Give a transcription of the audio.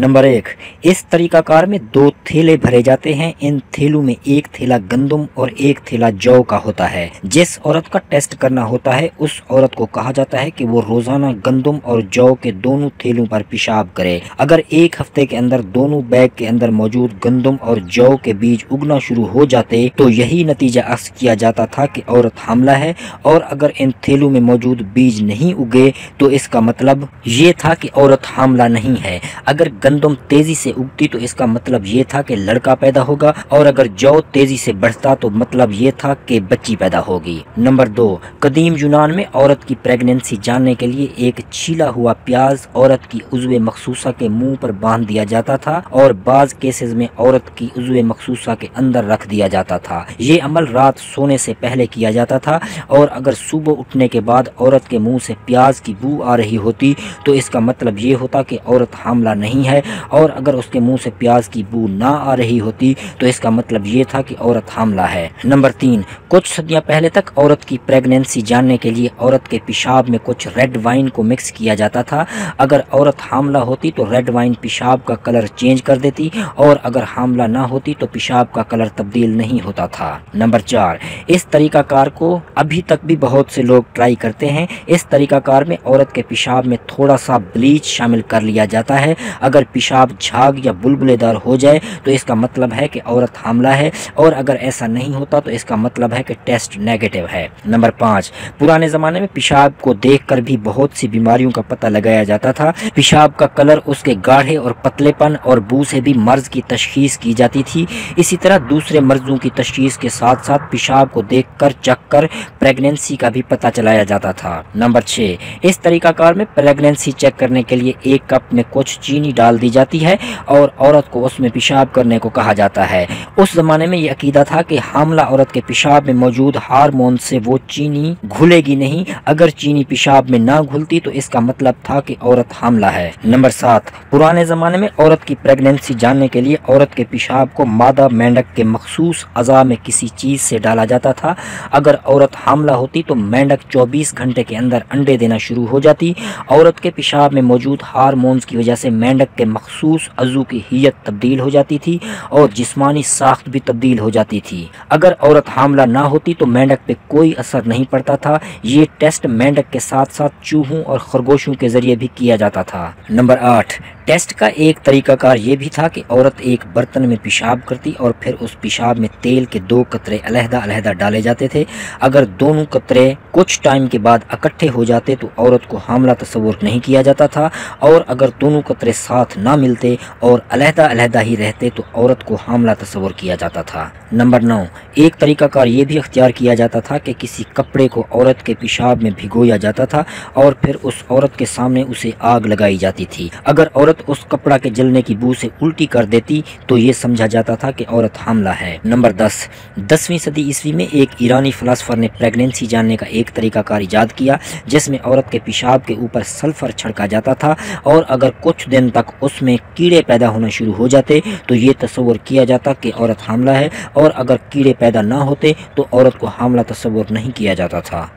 Number 1, इस तरीकाकार में 2 थैले भरे जाते हैं। इन थैलों में 1 थैला गंदुम और 1 थैला जौ का होता है। जिस औरत का टेस्ट करना होता है उस औरत को कहा जाता है कि वो रोजाना गंदुम और जौ के दोनों थैलों पर पेशाब करे। अगर एक हफ्ते के अंदर दोनों बैग के अंदर मौजूद गंदुम और जौ के बीज उगना शुरू हो जाते तो यही नतीजा अक्स किया जाता था कि औरत हामला है, और अगर इन थैलों में मौजूद बीज नहीं उगे तो इसका मतलब ये था कि औरत हामला नहीं है। अगर गंदम तेजी से उगती तो इसका मतलब ये था कि लड़का पैदा होगा, और अगर जौ तेजी से बढ़ता तो मतलब ये था कि बच्ची पैदा होगी। नंबर 2, कदीम यूनान में औरत की प्रेगनेंसी जानने के लिए एक छीला हुआ प्याज औरत की उज़्वे मखसूसा के मुंह पर बांध दिया जाता था, और बाज केसेस में औरत की उज़्वे मखसूसा के अंदर रख दिया जाता था। ये अमल रात सोने से पहले किया जाता था, और अगर सुबह उठने के बाद औरत के मुँह से प्याज की बू आ रही होती तो इसका मतलब ये होता कि औरत हामला नहीं है, और अगर उसके मुंह से प्याज की बू ना आ रही होती तो इसका मतलब ये था कि औरत हामला है। नंबर 3, कुछ सदियां पहले तक औरत की प्रेगनेंसी जानने के लिए औरत के पेशाब में कुछ रेड वाइन को मिक्स किया जाता था। अगर औरत हामला होती तो रेड वाइन पेशाब का कलर चेंज कर देती, और अगर हामला ना होती तो पेशाब का कलर तब्दील नहीं होता था। नंबर 4, इस तरीकाकार को अभी तक भी बहुत से लोग ट्राई करते हैं। इस तरीकाकार में औरत के पेशाब में थोड़ा सा ब्लीच शामिल कर लिया जाता है। अगर पेशाब झाग या बुलबुलेदार हो जाए तो इसका मतलब है कि औरत हामला है, और अगर ऐसा नहीं होता तो इसका मतलब है कि टेस्ट नेगेटिव है। नंबर 5, पुराने ज़माने में पेशाब को देखकर भी बहुत सी बीमारियों का पता लगाया जाता था। पेशाब का कलर, उसके गाढ़े और पतलेपन और बू से भी मर्ज़ की तशखीस की जाती थी। इसी तरह दूसरे मर्ज़ों की तशखीस के साथ साथ पेशाब को देखकर चखकर प्रेगनेंसी का भी पता चलाया जाता था। नंबर 6, इस तरीकाकार में प्रेगनेंसी चेक करने के लिए 1 कप में कुछ चीनी डाल दी जाती है, और औरत को उसमें पेशाब करने को कहा जाता है। उस जमाने में यह अकीदा था कि हामला औरत के पेशाब में मौजूद हार्मोन से वो चीनी घुलेगी नहीं। अगर चीनी पेशाब में ना घुलती तो इसका मतलब था कि औरत हामला है। नंबर 7, पुराने जमाने में औरत की प्रेगनेंसी जानने के लिए औरत के पेशाब को मादा मेंढक के मखसूस अज़ा में किसी चीज से डाला जाता था। अगर औरत हामला होती तो मेंढक 24 घंटे के अंदर अंडे देना शुरू हो जाती। औरत के पेशाब में मौजूद हार्मोन्स की वजह से मेंढक के मखसूस अज़ू की हियत तब्दील हो जाती थी, और जिस्मानी साख्त भी तब्दील हो जाती थी। अगर औरत हामला ना होती तो मेंढक पे कोई असर नहीं पड़ता था। ये टेस्ट मेंढक के साथ साथ चूहों और खरगोशों के जरिए भी किया जाता था। नंबर 8, टेस्ट का एक तरीकाकार ये भी था कि औरत एक बर्तन में पेशाब करती और फिर उस पेशाब में तेल के 2 कतरे अलहदा अलहदा डाले जाते थे। अगर दोनों कतरे कुछ टाइम के बाद इकट्ठे हो जाते तो औरत को हामला तस्वुर नहीं किया जाता था, और अगर दोनों कतरे साथ ना मिलते और अलहदा अलहदा ही रहते तो औरत को हामला तस्वुर किया जाता था। नंबर 9, एक तरीकाकार ये भी अख्तियार किया जाता था कि किसी कपड़े को औरत के पेशाब में भिगोया जाता था और फिर उस औरत के सामने उसे आग लगाई जाती थी। अगर औरत उस कपड़ा के जलने की बू से उल्टी कर देती तो ये समझा जाता था कि औरत हामला है। नंबर 10, 10वीं सदी ईस्वी में एक ईरानी फिलासफर ने प्रेगनेंसी जानने का एक तरीकाकार इजाद किया, जिसमें औरत के पेशाब के ऊपर सल्फर छिड़का जाता था, और अगर कुछ दिन तक उसमें कीड़े पैदा होना शुरू हो जाते तो ये तस्वर किया जाता कि औरत हामला है, और अगर कीड़े पैदा ना होते तो औरत को हामला तस्वर नहीं किया जाता था।